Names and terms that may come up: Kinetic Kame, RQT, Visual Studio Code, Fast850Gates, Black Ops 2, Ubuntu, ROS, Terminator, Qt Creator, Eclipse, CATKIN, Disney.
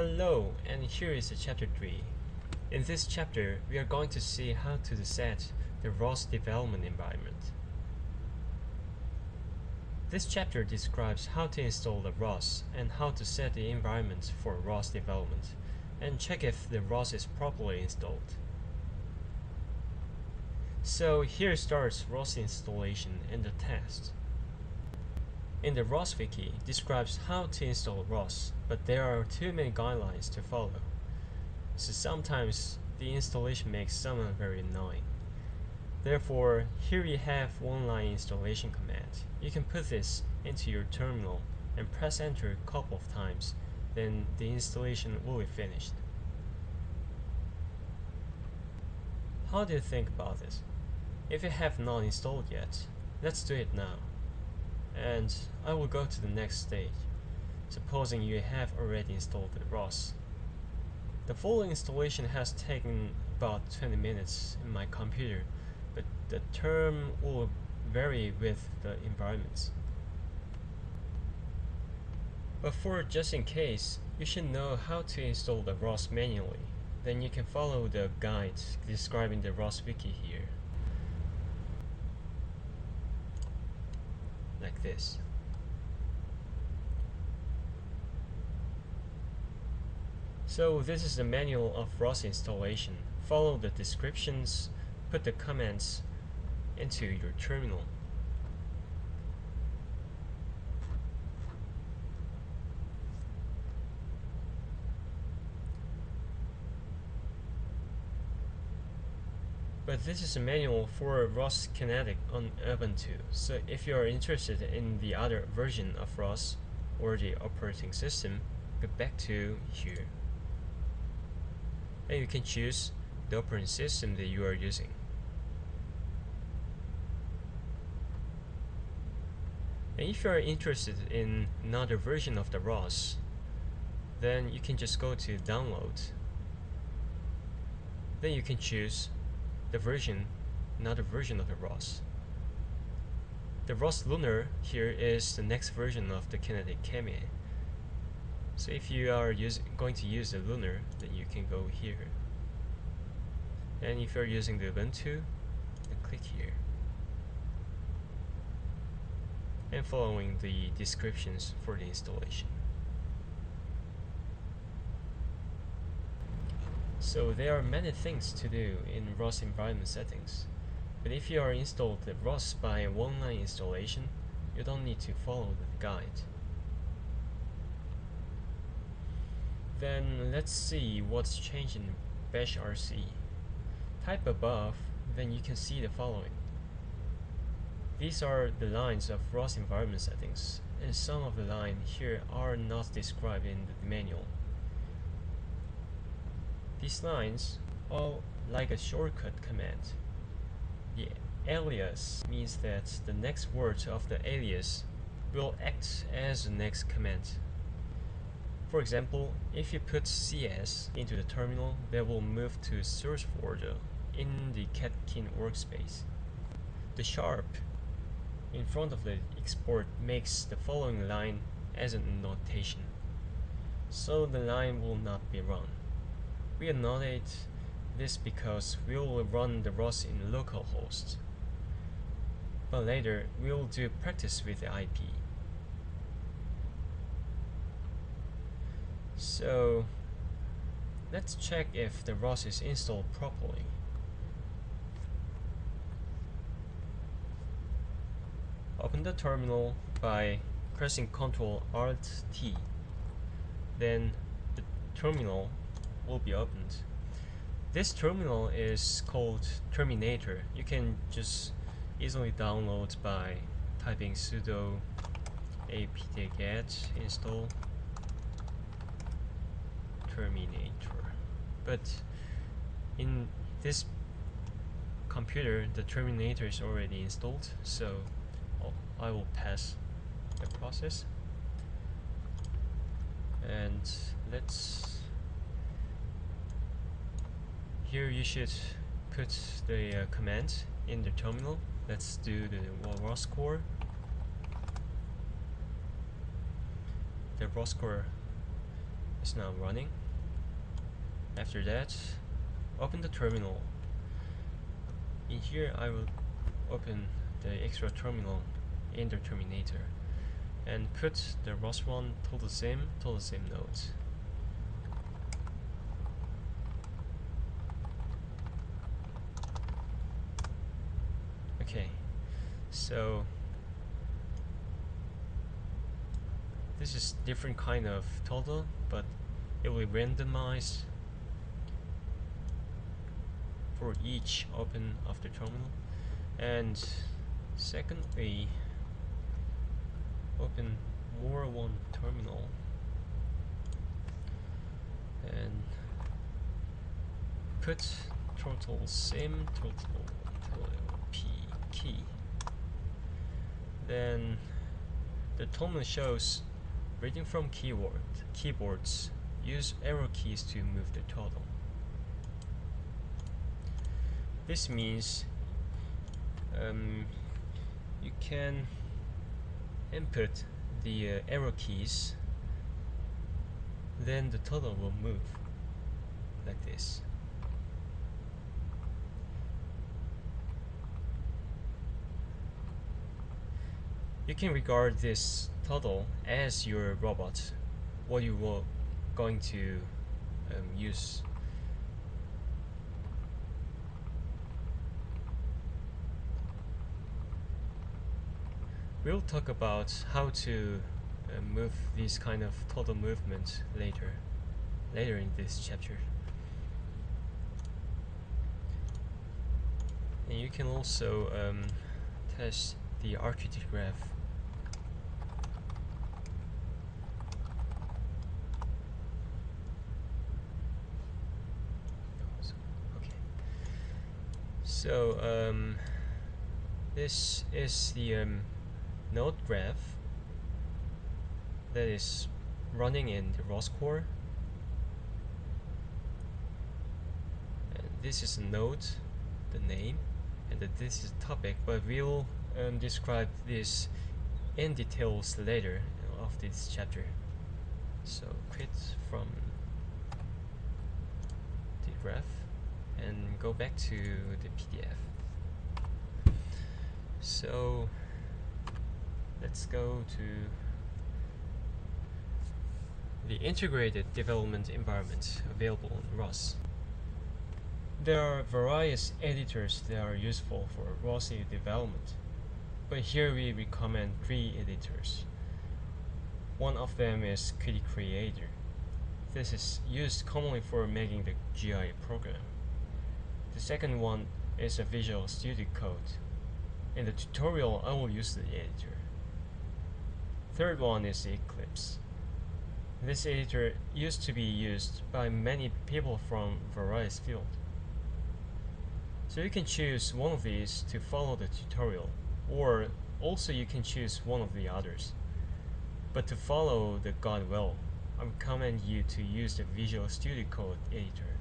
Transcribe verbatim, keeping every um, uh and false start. Hello, and here is chapter three. In this chapter, we are going to see how to set the R O S development environment. This chapter describes how to install the R O S and how to set the environment for R O S development, and check if the R O S is properly installed. So here starts R O S installation and the test. In the R O S wiki describes how to install R O S, but there are too many guidelines to follow, so sometimes the installation makes someone very annoying. Therefore, here you have one line installation command. You can put this into your terminal and press enter a couple of times, then the installation will be finished. How do you think about it? If you have not installed yet, let's do it now. And I will go to the next stage, supposing you have already installed the R O S. The full installation has taken about twenty minutes in my computer, but the term will vary with the environments. But for just in case, you should know how to install the R O S manually, then you can follow the guide describing the R O S wiki here. Like this. So this is the manual of R O S installation. Follow the descriptions, put the commands into your terminal. But this is a manual for R O S Kinetic on Ubuntu, so if you are interested in the other version of R O S or the operating system, go back to here. And you can choose the operating system that you are using. And if you are interested in another version of the R O S, then you can just go to download. Then you can choose the version, another version of the R O S. The R O S Lunar here is the next version of the Kinetic Kame. So if you are use, going to use the Lunar, then you can go here. And if you're using the Ubuntu, then click here. And following the descriptions for the installation. So there are many things to do in R O S environment settings, but if you are installed the R O S by a one-line installation, you don't need to follow the guide. Then let's see what's changed in bash R C. Type above, then you can see the following. These are the lines of R O S environment settings, and some of the lines here are not described in the manual. These lines are like a shortcut command. The alias means that the next word of the alias will act as the next command. For example, if you put C S into the terminal, they will move to search folder in the CATKIN workspace. The sharp in front of the export makes the following line as a notation, so the line will not be run. We annotate this because we will run the R O S in localhost, but later we will do practice with the I P. So let's check if the R O S is installed properly. Open the terminal by pressing control alt T, then the terminal will be opened. This terminal is called Terminator. You can just easily download by typing sudo apt-get install Terminator. But in this computer, the Terminator is already installed, so I will pass the process. And let's here you should put the uh, command in the terminal. Let's do the R O S core. The R O S core It's now running. After that, open the terminal. In here I will open the extra terminal in the Terminator and put the R O S one to the same to the same node. Okay, so this is different kind of total, but it will randomize for each open of the terminal. And secondly, open more one terminal and put total same total P key. Then the terminal shows reading from keyboard keyboards. Use arrow keys to move the total. This means um, you can input the uh, arrow keys, then the total will move like this. You can regard this total as your robot, what you will going to um, use. We'll talk about how to uh, move these kind of total movements later, later in this chapter. And you can also um, test the R Q T graph. Okay. So um, this is the um, node graph that is running in the R O S core, and this is a node, the name, and that this is topic, but we'll um, describe this in details later of this chapter. So quit from the graph and go back to the P D F. So let's go to the integrated development environment available in R O S. There are various editors that are useful for R O S development, but here we recommend three editors. One of them is Qt Creator. This is used commonly for making the G I program. The second one is a Visual Studio Code. In the tutorial, I will use the editor. Third one is Eclipse. This editor used to be used by many people from various fields. So you can choose one of these to follow the tutorial, or also you can choose one of the others. But to follow the guide well, I recommend you to use the Visual Studio Code editor.